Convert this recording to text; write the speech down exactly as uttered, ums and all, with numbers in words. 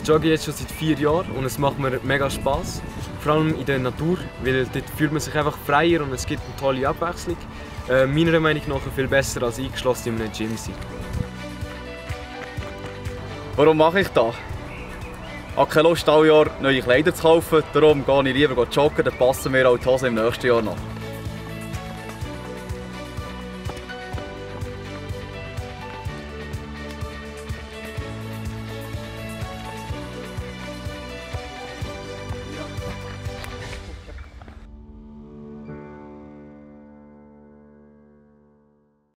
Ich jogge jetzt schon seit vier Jahren und es macht mir mega Spass. Vor allem in der Natur, weil dort fühlt man sich einfach freier und es gibt eine tolle Abwechslung. Äh, meiner Meinung nach viel besser als eingeschlossen in einem Gym sein. Warum mache ich das? Ich habe keine Lust, alle Jahre neue Kleider zu kaufen, darum gehe ich lieber joggen, dann passen mir auch die Hosen im nächsten Jahr noch.